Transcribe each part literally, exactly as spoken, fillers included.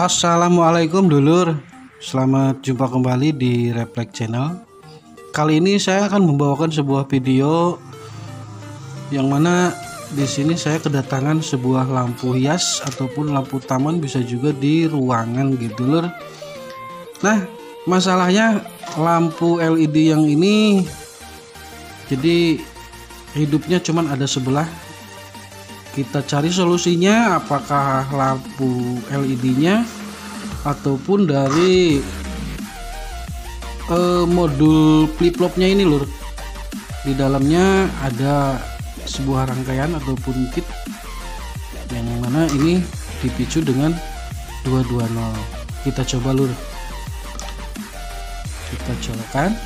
Assalamualaikum dulur, selamat jumpa kembali di Reflex channel. Kali ini saya akan membawakan sebuah video yang mana di sini saya kedatangan sebuah lampu hias ataupun lampu taman, bisa juga di ruangan gitu lur. Nah, masalahnya lampu L E D yang ini jadi hidupnya cuman ada sebelah. Kita cari solusinya, apakah lampu L E D-nya ataupun dari eh, modul flip-flopnya ini lur. Di dalamnya ada sebuah rangkaian ataupun kit yang mana ini dipicu dengan dua dua nol. Kita coba lur, kita colokan.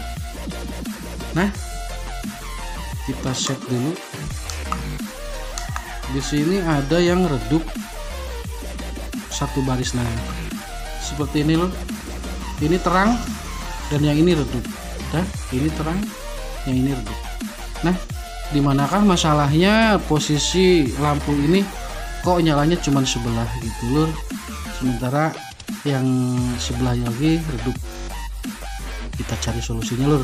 Nah, kita set dulu. Di sini ada yang redup satu baris, nah seperti ini loh. Ini terang dan yang ini redup. Nah, ini terang, yang ini redup. Nah, dimanakah masalahnya? Posisi lampu ini kok nyalanya cuma sebelah gitu loh, sementara yang sebelahnya lagi redup. Kita cari solusinya loh.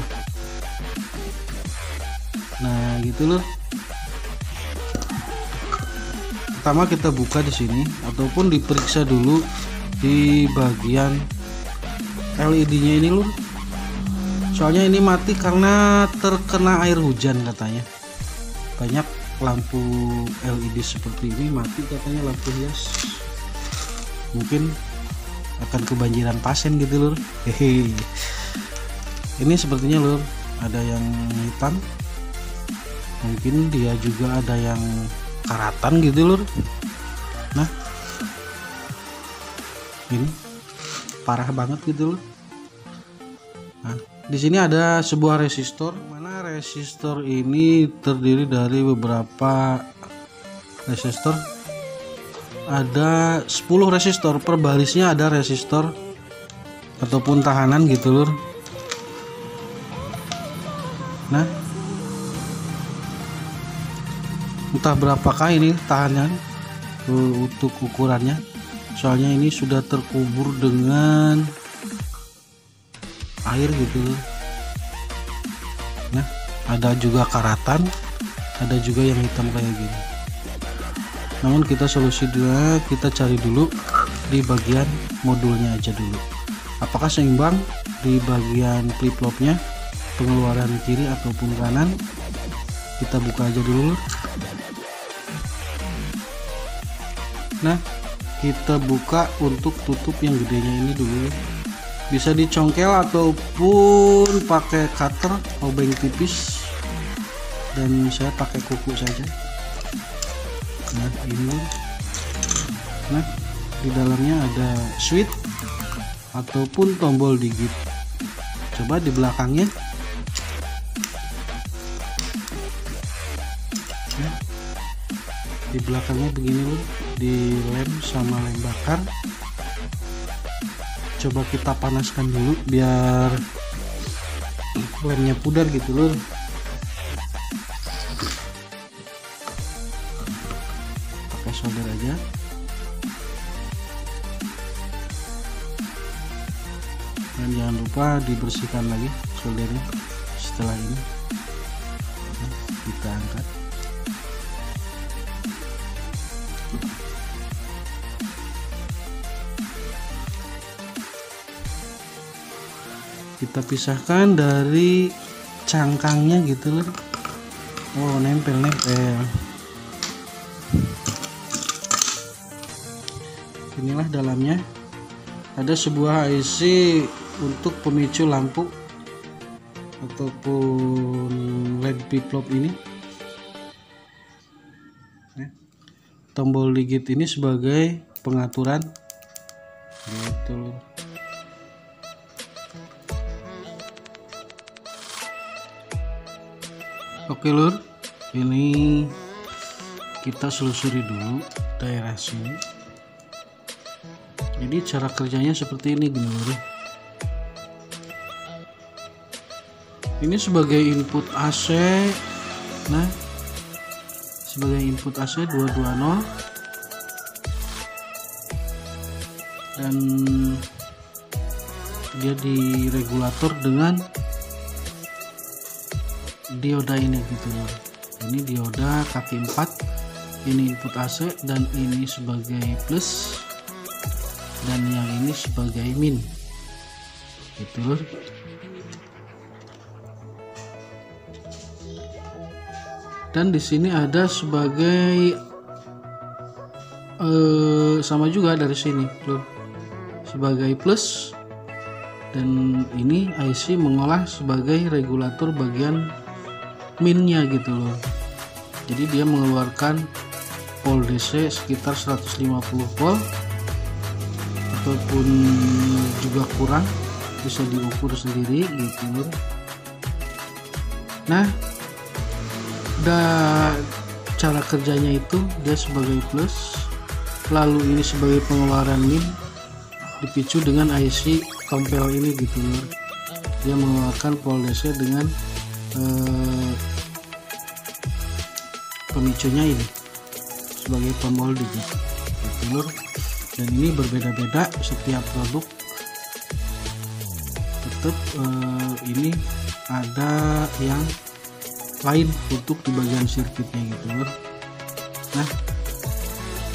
Nah gitu loh. Pertama kita buka di sini ataupun diperiksa dulu di bagian L E D-nya ini lur. Soalnya ini mati karena terkena air hujan katanya. Banyak lampu L E D seperti ini mati katanya, lampu hias. Mungkin akan kebanjiran pasien gitu lur. Hehe. Ini sepertinya lur, ada yang hitam. Mungkin dia juga ada yang karatan gitu lur. Nah, ini parah banget gitu lur. Nah, di sini ada sebuah resistor, mana resistor ini terdiri dari beberapa resistor. Ada sepuluh resistor, per barisnya ada resistor ataupun tahanan gitu lur. Nah, entah berapakah ini tahanan untuk ukurannya, soalnya ini sudah terkubur dengan air gitu. Nah, ada juga karatan, ada juga yang hitam kayak gini. Namun kita solusi dulu, kita cari dulu di bagian modulnya aja dulu, apakah seimbang di bagian flip-flopnya, pengeluaran kiri ataupun kanan. Kita buka aja dulu. Nah, kita buka untuk tutup yang gedenya ini dulu. Bisa dicongkel ataupun pakai cutter, obeng tipis. Dan saya pakai kuku saja. Nah, ini. Nah, di dalamnya ada switch ataupun tombol digit. Coba di belakangnya. Nah, di belakangnya begini loh, dilem sama lem bakar. Coba kita panaskan dulu biar lemnya pudar gitu loh. Pakai solder aja. Dan jangan lupa dibersihkan lagi soldernya setelah ini. Nah, kita angkat. Kita pisahkan dari cangkangnya gitu loh. Oh, nempel-nempel. Inilah dalamnya. Ada sebuah I C untuk pemicu lampu ataupun L E D flip-flop ini. Tombol digit ini sebagai pengaturan. Gitu loh. Oke lur, ini kita selusuri dulu daerah sini. Jadi cara kerjanya seperti ini gini lur. Ini sebagai input A C. Nah, sebagai input A C dua dua nol. dan dia diregulator dengan dioda ini gitu ya. Ini dioda kaki empat, ini input A C dan ini sebagai plus dan yang ini sebagai min gitu. Dan di sini ada sebagai eh, sama juga dari sini tuh sebagai plus, dan ini I C mengolah sebagai regulator bagian minnya gitu loh. Jadi dia mengeluarkan volt D C sekitar seratus lima puluh volt ataupun juga kurang, bisa diukur sendiri gitu loh. Nah, dan cara kerjanya itu dia sebagai plus, lalu ini sebagai pengeluaran min dipicu dengan I C tompel ini gitu lor. Dia mengeluarkan volt D C dengan eh, pemicunya ini sebagai pemoldi gitu lor. Dan ini berbeda-beda setiap produk, tetap eh, ini ada yang lain untuk di bagian sirkuitnya gitu lor. Nah,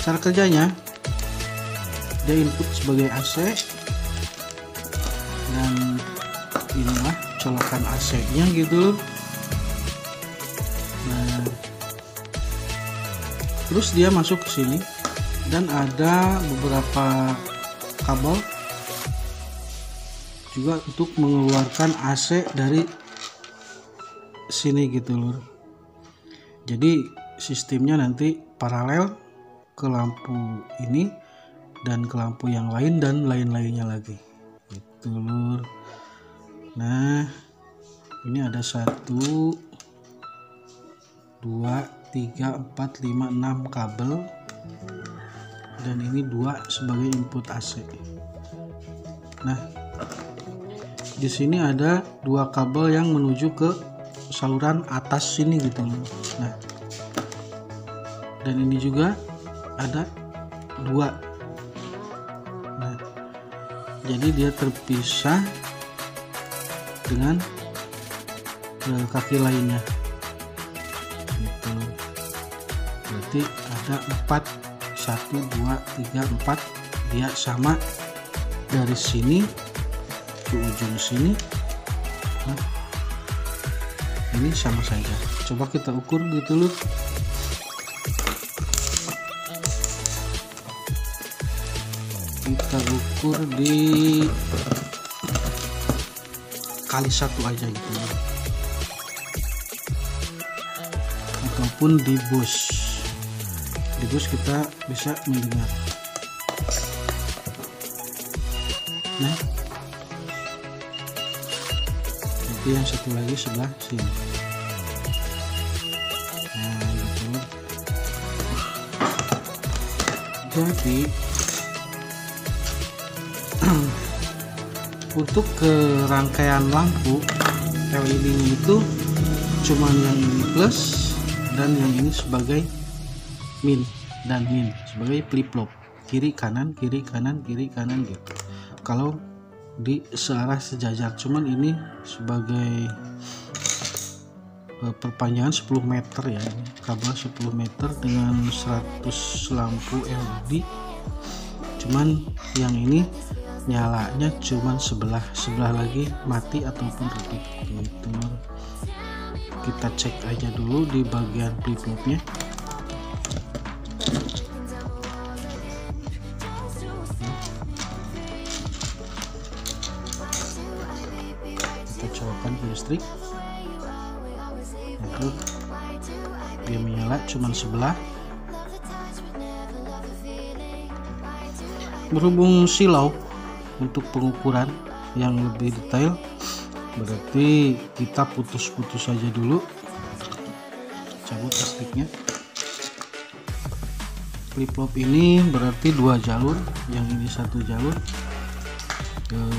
cara kerjanya dia input sebagai A C dan inilah colokan A C nya gitu. Nah, terus dia masuk ke sini dan ada beberapa kabel juga untuk mengeluarkan A C dari sini gitu lor. Jadi sistemnya nanti paralel ke lampu ini dan ke lampu yang lain dan lain-lainnya lagi gitu lor. Nah, ini ada satu dua tiga empat lima enam kabel dan ini dua sebagai input A C. Nah, di sini ada dua kabel yang menuju ke saluran atas sini gitu loh. Nah, dan ini juga ada dua. Nah, jadi dia terpisah dengan kaki lainnya gitu. Berarti ada empat, satu dua tiga empat. Dia sama dari sini ke ujung sini. Nah, ini sama saja, coba kita ukur gitu loh. Kita ukur di kali satu aja gitu loh. Ataupun di bus di bus kita bisa mendengar. Nah, yang satu lagi sebelah sini. Nah, gitu. Jadi untuk ke rangkaian lampu L E D itu cuman yang ini plus dan yang ini sebagai min dan min sebagai flip-flop, kiri kanan kiri kanan kiri kanan gitu. Kalau di searah sejajar, cuman ini sebagai perpanjangan sepuluh meter ya, ini kabel sepuluh meter dengan seratus lampu L E D, cuman yang ini nyalanya cuman sebelah sebelah lagi mati ataupun redup gitu. Kita cek aja dulu di bagian flip-flopnya. Listrik itu dia menyala cuman sebelah. Berhubung silau untuk pengukuran yang lebih detail, berarti kita putus-putus saja dulu, cabut plastiknya. Flip-flop ini berarti dua jalur, yang ini satu jalur.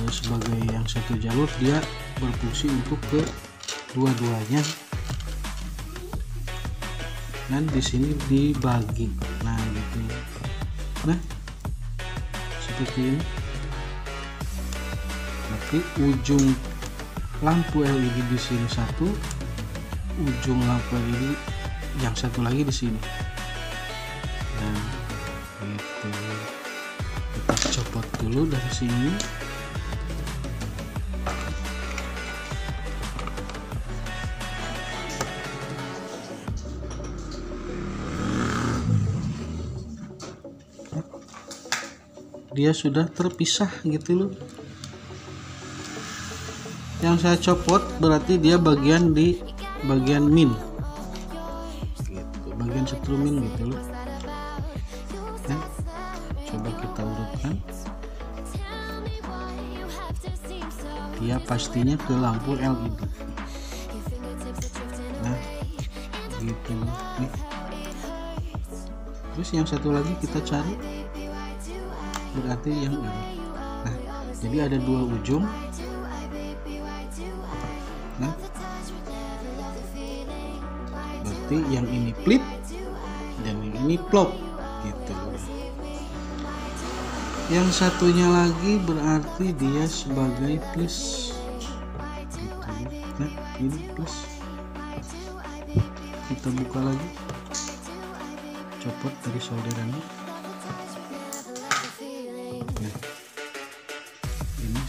Sebagai yang satu jalur dia berfungsi untuk ke dua-duanya, dan di sini dibagi. Nah gitu. Nah, seperti ini. berarti ujung lampu L E D di sini satu, ujung lampu L E D yang satu lagi di sini. Nah, itu kita copot dulu dari sini. Dia sudah terpisah gitu loh. Yang saya copot berarti dia bagian di bagian min gitu, bagian setrumin gitu loh. Nah, coba kita urutkan, dia pastinya ke lampu L E D. Nah gitu nih. Terus yang satu lagi kita cari berarti yang ini. Nah, jadi ada dua ujung. Nah, berarti yang ini flip dan yang ini plop gitu. Yang satunya lagi berarti dia sebagai plus gitu. Nah, ini plus. Kita buka lagi, copot dari solderannya.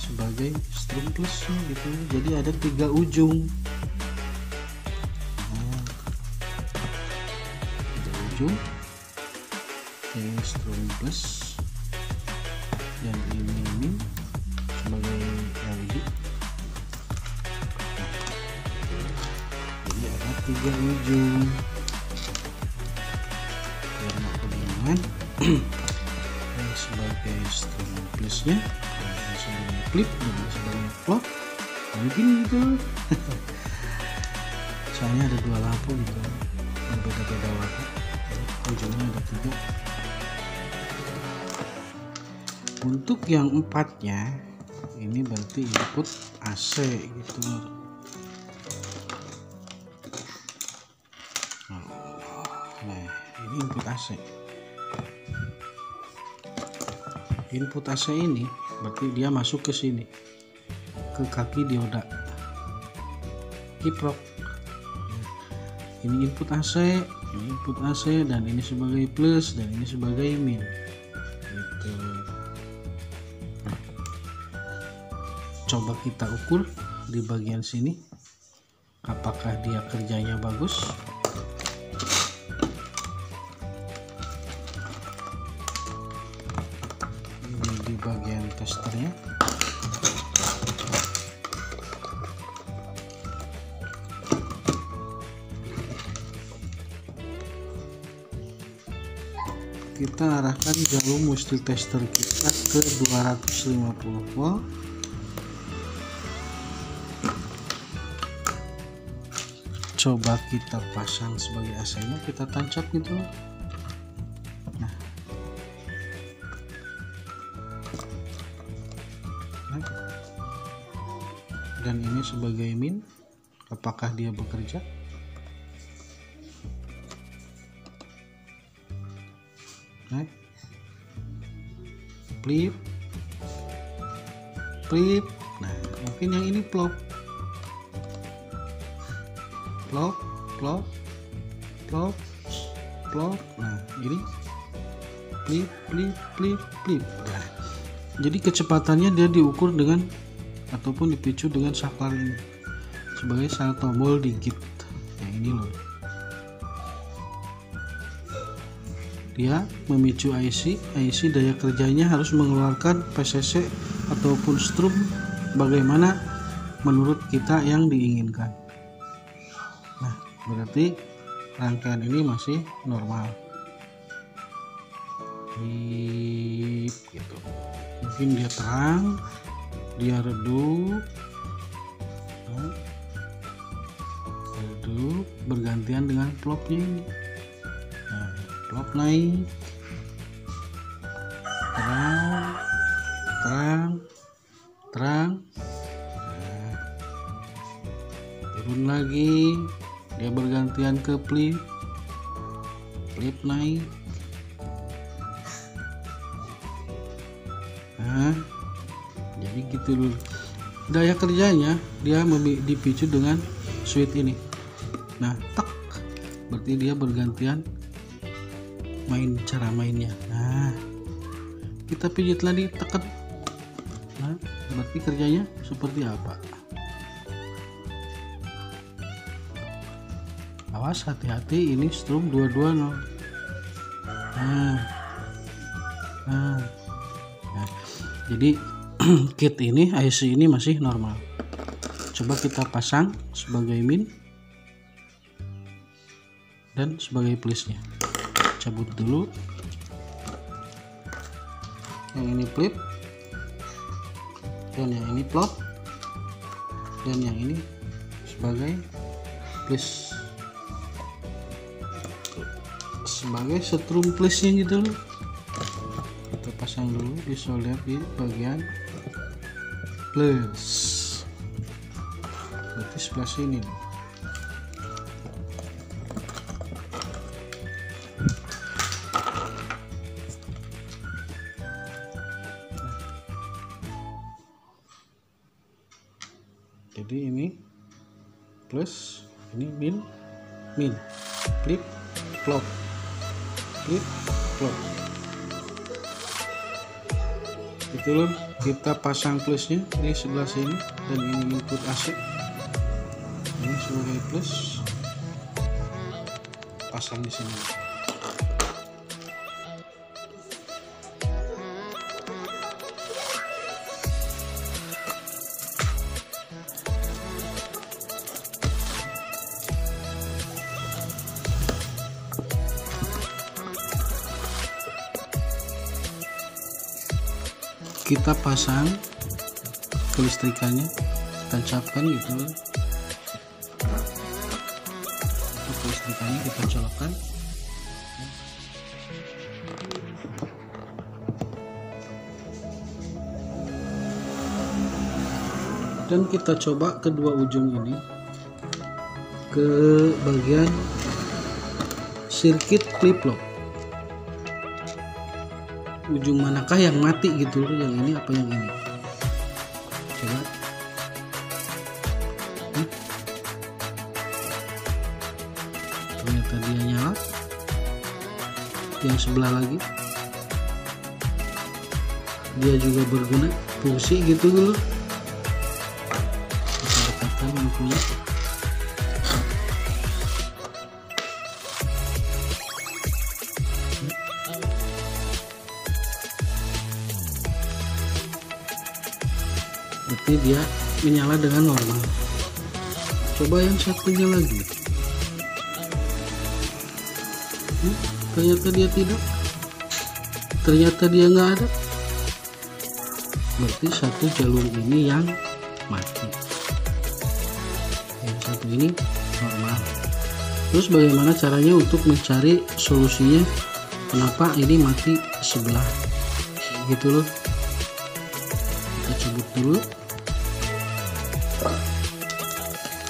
Sebagai string plus gitu, jadi ada tiga ujung. Nah, tiga ujung ini string plus dan ini ini sebagai L E D. Nah, jadi ada tiga ujung yang berhubungan sebagai string plusnya, sebagai flip dan sebagai plop mungkin gitu. Soalnya ada dua lampu gitu, berbeda-beda warna, ujungnya ada tiga. Untuk yang empatnya ini berarti input A C gitu. Nah, ini input A C. Input A C ini berarti dia masuk ke sini, ke kaki dioda kiprok. Ini input A C, ini input A C, dan ini sebagai plus dan ini sebagai min gitu. Nah, coba kita ukur di bagian sini apakah dia kerjanya bagus. Testernya kita arahkan jarum multitester kita ke dua ratus lima puluh volt. Coba kita pasang sebagai A C-nya, kita tancap gitu. Dan ini sebagai min, apakah dia bekerja? Nah, flip, flip. Nah, mungkin yang ini plop, plop, plop, plop, plop. Nah, ini flip, flip, flip, flip. Nah, jadi kecepatannya dia diukur dengan ataupun dipicu dengan saklar ini sebagai salah tombol digit. Yang ini loh, dia memicu I C. I C daya kerjanya harus mengeluarkan P C C ataupun strum bagaimana menurut kita yang diinginkan. Nah, berarti rangkaian ini masih normal gitu. Mungkin dia terang, dia redup, redup bergantian dengan plopnya. Nah, plop naik, terang, terang, terang. Nah, turun lagi, dia bergantian ke flip, flip naik. Nah, jadi gitu dulu. daya kerjanya dia dipicu dengan switch ini. Nah, tek, berarti dia bergantian main cara mainnya. Nah, kita pijit lagi, tekan. Nah, berarti kerjanya seperti apa? Awas, hati-hati, ini strum dua dua nol. Nah, nah, nah. Jadi kit ini, I C ini masih normal. Coba kita pasang sebagai min dan sebagai plisnya. Cabut dulu yang ini, flip, dan yang ini plot, dan yang ini sebagai plis, sebagai setrum plisnya gitu loh. Kita pasang dulu di solder di bagian plus, berarti sebelah sini. Jadi ini plus, ini min, min, flip, flop, flip, flop. Itu loh, kita pasang plusnya di sebelah sini, dan ini input A C. Ini sebagai plus, pasang di sini. Kita pasang kelistrikannya, tancapkan gitu loh. Kelistrikannya kita colokkan. Dan kita coba kedua ujung ini ke bagian sirkuit flip-flop. Ujung manakah yang mati gitu loh, yang ini apa yang ini? Coba. Hmm. Ternyata dia nyala. Yang sebelah lagi dia juga berguna fungsi gitu loh. Kita dekatkan lampunya. Berarti dia menyala dengan normal. Coba yang satunya lagi. Hmm, ternyata dia tidak. Ternyata dia nggak ada. Berarti satu jalur ini yang mati. Yang satu ini normal. Terus bagaimana caranya untuk mencari solusinya? Kenapa ini mati sebelah? Gitu loh. Kita cabut dulu.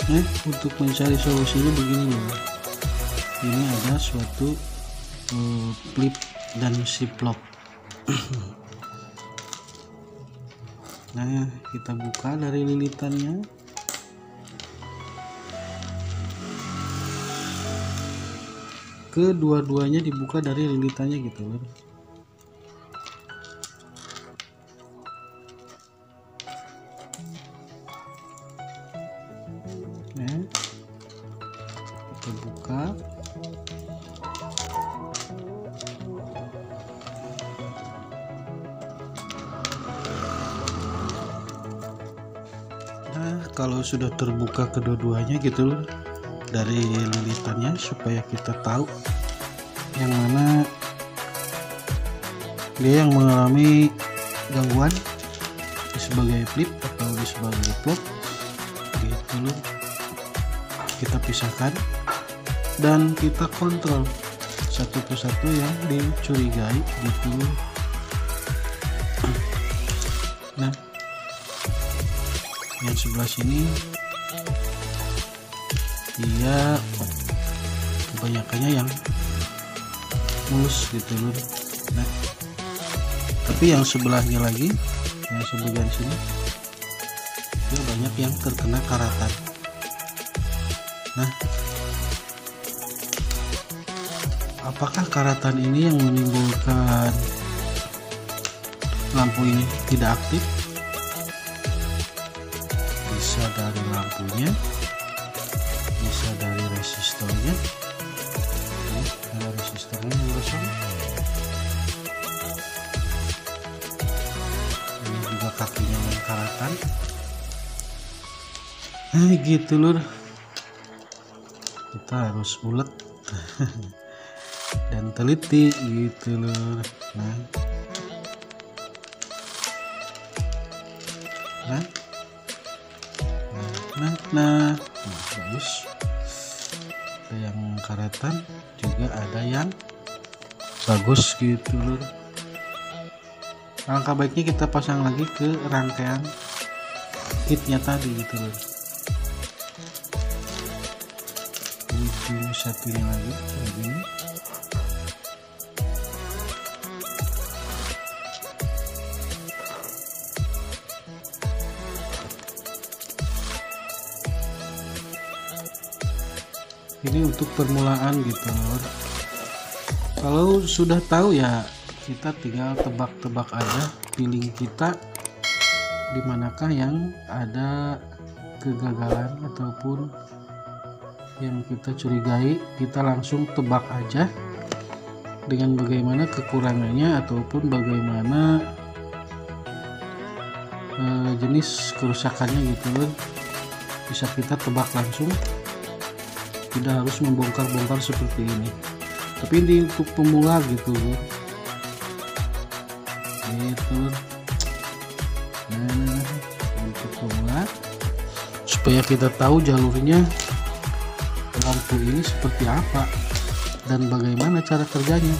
Nah, untuk mencari solusinya begini ya. Ini ada suatu uh, flip dan si plop. Nah, kita buka dari lilitannya. Kedua-duanya dibuka dari lilitannya gitu loh. Buka, nah kalau sudah terbuka kedua-duanya gitu loh dari lilitannya, supaya kita tahu yang mana dia yang mengalami gangguan di sebagai flip atau di sebagai flop gitu loh. Kita pisahkan dan kita kontrol satu persatu yang dicurigai gitu. Nah, yang sebelah sini dia kebanyakannya yang mulus gitu loh. Nah, tapi yang sebelahnya lagi, yang sebelah sini juga banyak yang terkena karatan. Nah, apakah karatan ini yang menimbulkan lampu ini tidak aktif? Bisa dari lampunya, bisa dari resistornya. Nah, ada resistornya yang rusak. Ini juga kakinya yang karatan. Nah, gitu lur. Kita harus bulat dan teliti gitu lur. Nah, nah, nah, nah, nah, bagus. Ada yang karatan, juga ada yang bagus gitu lur. Langkah baiknya kita pasang lagi ke rangkaian kitnya tadi gitu lur. Ujung satunya lagi kayak gini. Ini untuk permulaan gitu lor. Kalau sudah tahu ya kita tinggal tebak-tebak aja feeling kita dimanakah yang ada kegagalan ataupun yang kita curigai, kita langsung tebak aja dengan bagaimana kekurangannya ataupun bagaimana eh, jenis kerusakannya gitu lor. Bisa kita tebak langsung, tidak harus membongkar-bongkar seperti ini, tapi ini untuk pemula gitu lor. Gitu. Nah, untuk pemula supaya kita tahu jalurnya lampu ini seperti apa dan bagaimana cara kerjanya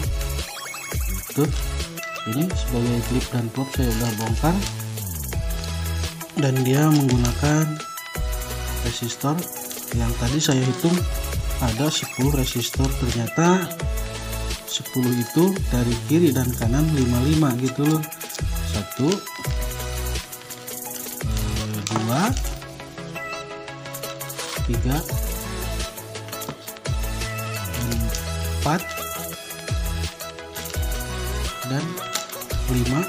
gitu. Ini sebagai klip dan prop saya udah bongkar, dan dia menggunakan resistor yang tadi saya hitung ada sepuluh resistor, ternyata sepuluh itu dari kiri dan kanan lima puluh lima gitu loh. satu dua tiga empat dan lima.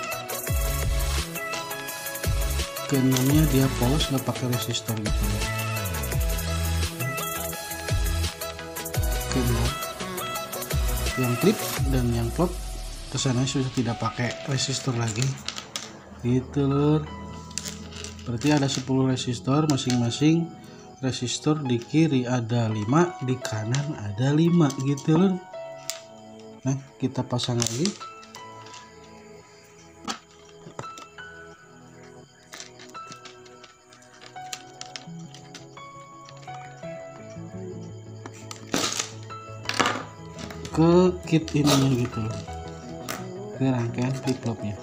Keenamnya dia polos, nggak pakai resistor gitu loh. Yang klip dan yang klop kesana sudah tidak pakai resistor lagi gitu lor. Berarti ada sepuluh resistor, masing-masing resistor di kiri ada lima, di kanan ada lima gitu lor. Nah, kita pasang lagi. Ke kit ininya gitu, ke rangkaian flip flopnya.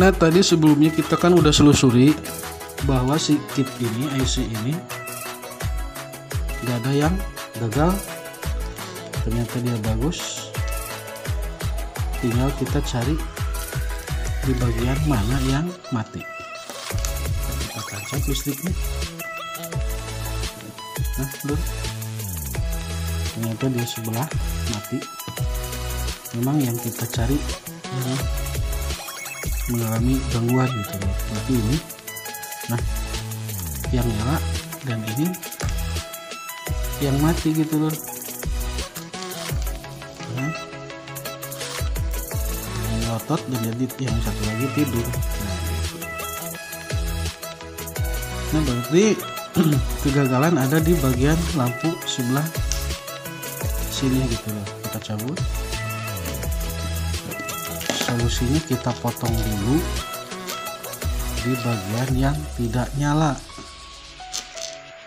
Nah, tadi sebelumnya kita kan udah selusuri bahwa si kit ini, I C ini, nggak ada yang gagal, ternyata dia bagus. Tinggal kita cari di bagian mana yang mati. Kita kacau listriknya. Nah, lur, ternyata dia sebelah mati. Memang yang kita cari ini mengalami gangguan gitu loh. Tapi ini, nah, yang nyala dan ini yang mati gitu lor. Nah, ngotot dan yang satu lagi tidur. Nah, gitu. Nah, berarti kegagalan ada di bagian lampu sebelah sini gitu lor. Kita cabut. Solusinya kita potong dulu di bagian yang tidak nyala.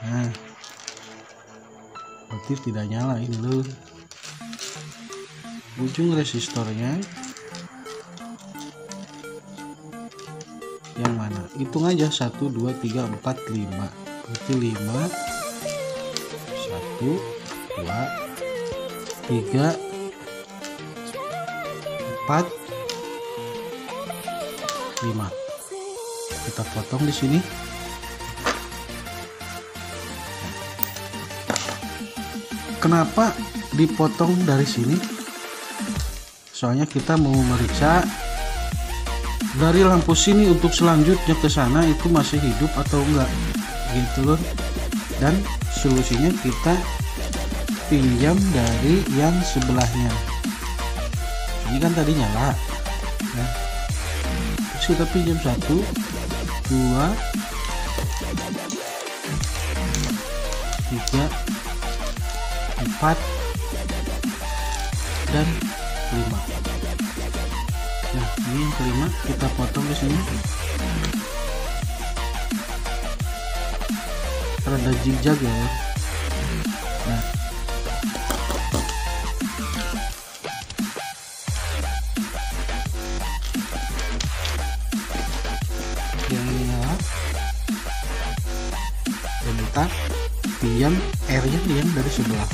Nah, berarti tidak nyala ini lur. Ujung resistornya yang mana, hitung aja satu dua tiga empat lima, berarti lima satu dua tiga empat lima. Kita potong di sini. Kenapa dipotong dari sini? Soalnya kita mau meriksa dari lampu sini untuk selanjutnya ke sana itu masih hidup atau enggak, gitu loh. Dan solusinya kita pinjam dari yang sebelahnya. Ini kan tadi nyala. Nah, terus kita pinjam satu, dua, tiga, empat dan lima. Nah, ini yang kelima kita potong di sini. Rada zigzag ya. Nah, yang ini nyala. Dan kita diam airnya diam dari sebelah.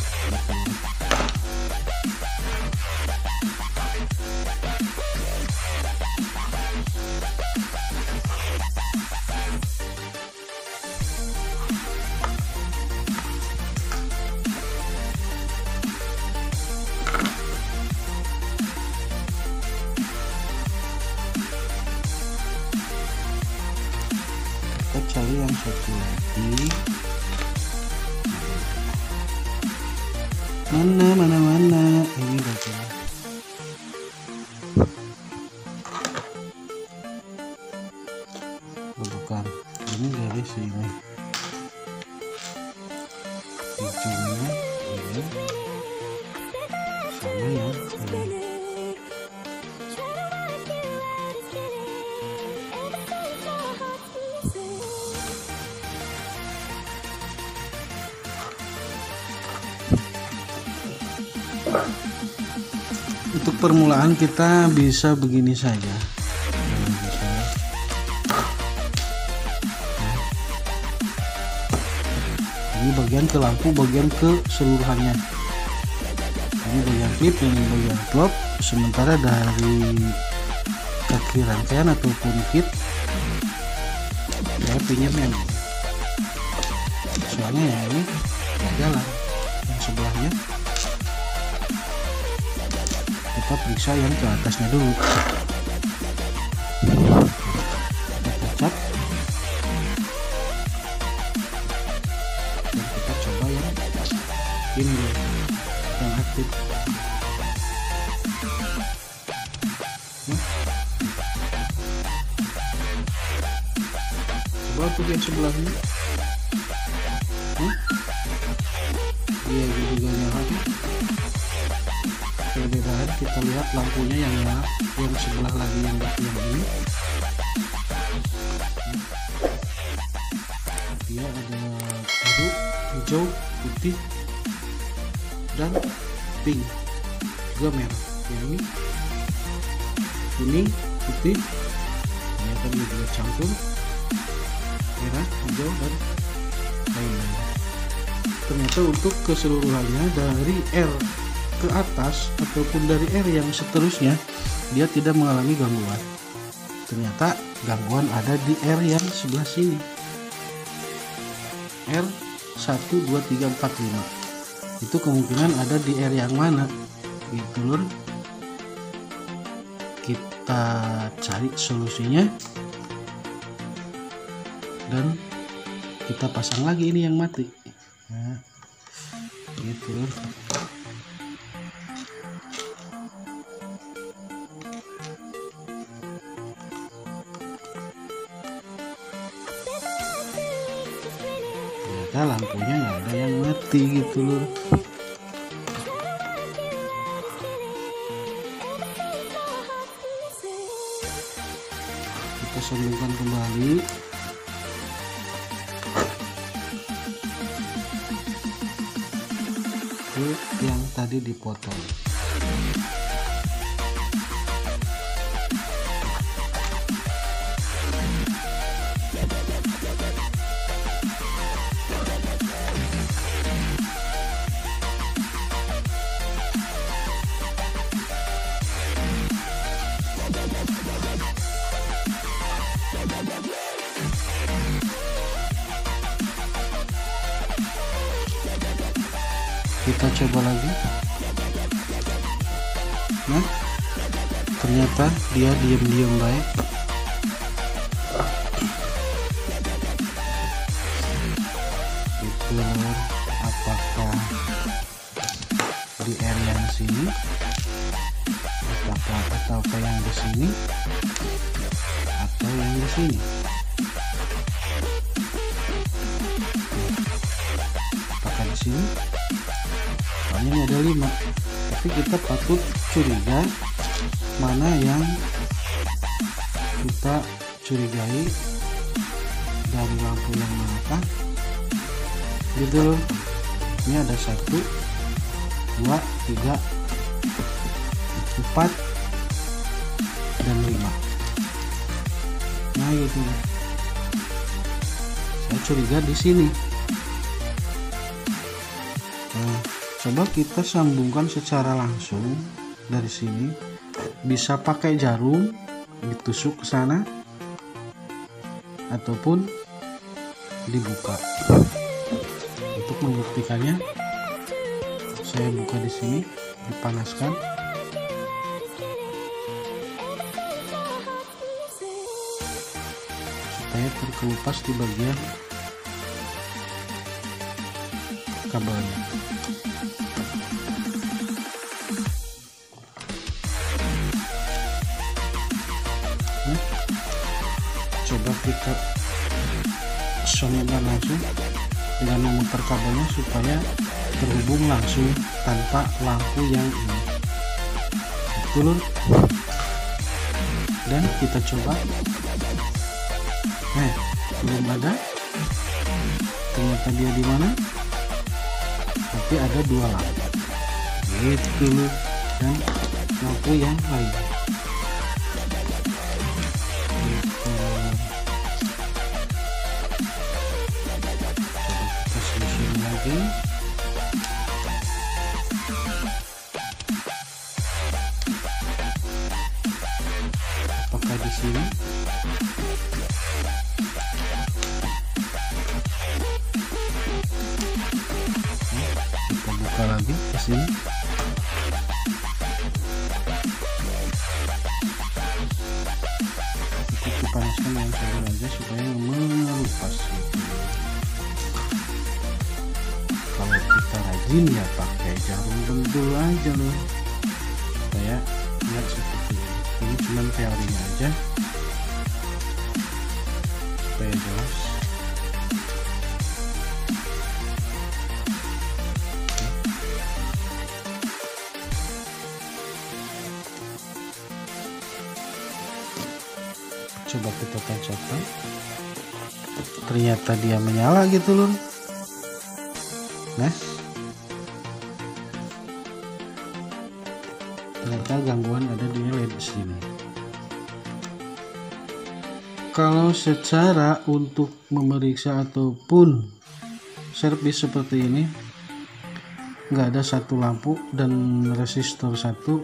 Kita cari yang satu lagi. Mana mana mana ini aja. Bukan, ini dari sini. Ujungnya ini sama ya ini. Untuk permulaan kita bisa begini saja. Ini bagian ke lampu, bagian keseluruhannya. Ini bagian clip, ini bagian drop. Sementara dari kaki rangkaian ataupun kit, saya pinjam yang ini. Soalnya ya ini nggak jalan. Yang sebelahnya kita periksa yang ke atasnya dulu. Kita cat dan kita coba yang ini yang aktif. Nah, coba untuk yang sebelahnya. Nah, iya juga nyala. Perbedaan kita lihat lampunya yang nyala, yang sebelah lagi yang bak yang ini dia ada biru, hijau, putih dan pink juga merah. Yang ini kuning, putih, ini akan juga campur merah, hijau dan lain-lain. Ternyata untuk keseluruhannya dari R ke atas ataupun dari R yang seterusnya dia tidak mengalami gangguan. Ternyata gangguan ada di R yang sebelah sini, R satu dua tiga empat lima itu kemungkinan ada di R yang mana, gitu lor. Kita cari solusinya dan kita pasang lagi ini yang mati. Nah, gitu lor. Lampunya nggak ada yang mati, gitu loh. Kita sambungkan kembali. Itu yang tadi dipotong. Kita coba lagi. Nah, ternyata dia diam-diam baik. Itu apakah di area yang sini? Apakah atau yang di sini? Atau yang di sini? Apakah di sini? Soalnya ini ada lima, tapi kita patut curiga mana yang kita curigai dari lampu yang mana. Gitu, ini ada satu, dua, tiga, empat, dan lima. Nah gitu, saya curiga di sini. Nah, coba kita sambungkan secara langsung dari sini. Bisa pakai jarum ditusuk ke sana ataupun dibuka. Untuk membuktikannya, saya buka di sini, dipanaskan. Supaya terkelupas di bagian kabelnya. Nah, coba kita sambungkan langsung dengan memutar kabelnya supaya terhubung langsung tanpa lampu yang ini. Betul. Dan kita coba. Nah, belum ada. Ternyata dia di mana? Tapi ada dua lampu. Gitu, dan lampu yang lain. Apakah di sini? Kita buka lagi ke sini. Kita panaskan yang tadi aja supaya mengelupas. Kalau kita rajin ya pakai jarum bentul aja loh. Saya lihat seperti ini. Ini cuma teorinya aja supaya jelas. Coba kita tancapkan, ternyata dia menyala gitu loh. Nah, ternyata gangguan ada di L E D sini. Kalau secara untuk memeriksa ataupun servis seperti ini, nggak ada satu lampu dan resistor satu,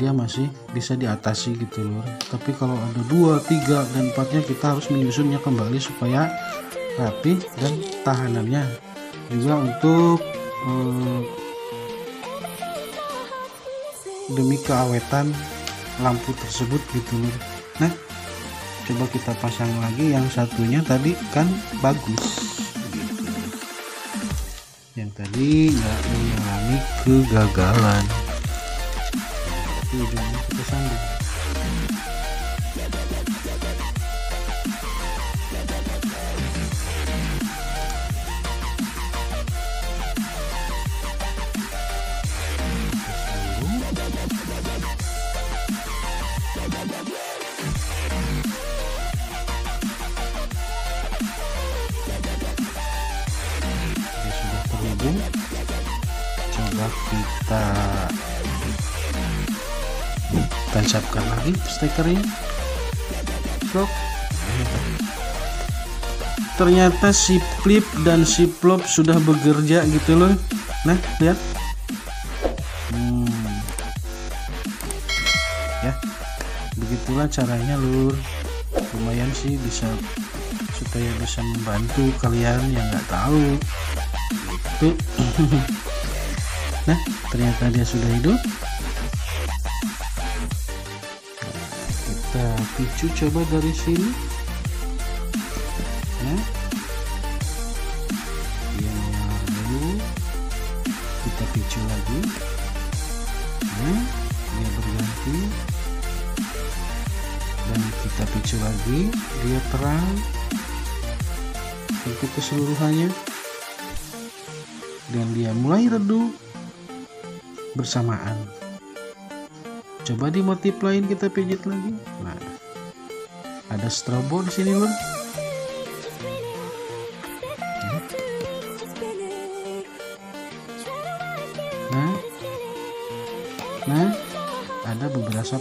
dia masih bisa diatasi gitu loh. Tapi kalau ada dua, tiga, dan empatnya kita harus menyusunnya kembali supaya rapi dan tahanannya. Juga untuk eh, demi keawetan lampu tersebut gitu loh. Nah, coba kita pasang lagi yang satunya tadi kan bagus gitu. Yang tadi nggak mengalami kegagalan. Tapi ujungnya kita sambung. Coba kita tancapkan lagi stekernya. Ternyata si flip dan si flop sudah bekerja gitu loh. Nah, lihat. Hmm. Ya, begitulah caranya lur. Lumayan sih bisa supaya bisa membantu kalian yang nggak tahu tuh. Nah, ternyata dia sudah hidup. Kita picu coba dari sini. Nah, yang lalu kita picu lagi. Nah, dia berganti. Dan kita picu lagi, dia terang untuk keseluruhannya. Dan dia mulai redup bersamaan. Coba di motif lain kita pijit lagi. Nah, ada strobo di sini loh. Nah, nah, ada beberapa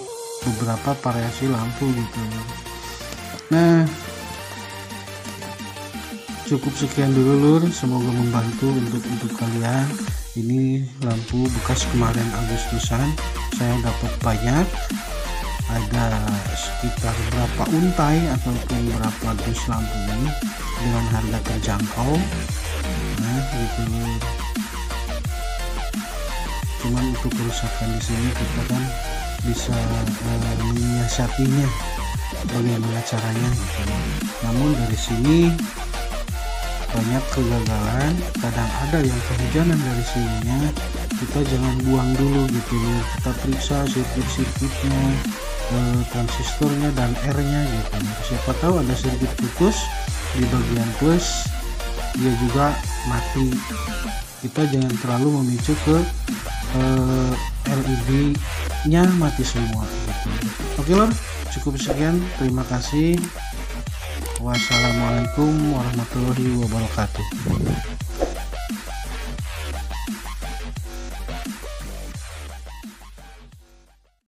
beberapa variasi lampu gitu. Nah, cukup sekian dulu lur, semoga membantu untuk untuk kalian. Ini lampu bekas kemarin Agustusan, saya dapat banyak, ada sekitar berapa untai ataupun berapa dus lampu ini dengan harga terjangkau. Nah gitu, cuman untuk kerusakan di sini kita kan bisa eh, menyiasatinya bagaimana caranya. Namun dari sini banyak kegagalan, kadang ada yang kehujanan dari sininya. Kita jangan buang dulu gitu, kita periksa sirkuit-sirkuitnya, eh, transistornya dan R nya gitu. Siapa tahu ada sirkuit putus di bagian plus, dia juga mati. Kita jangan terlalu memicu ke eh, L E D nya mati semua gitu. Oke lor, cukup sekian, terima kasih. Wassalamualaikum warahmatullahi wabarakatuh.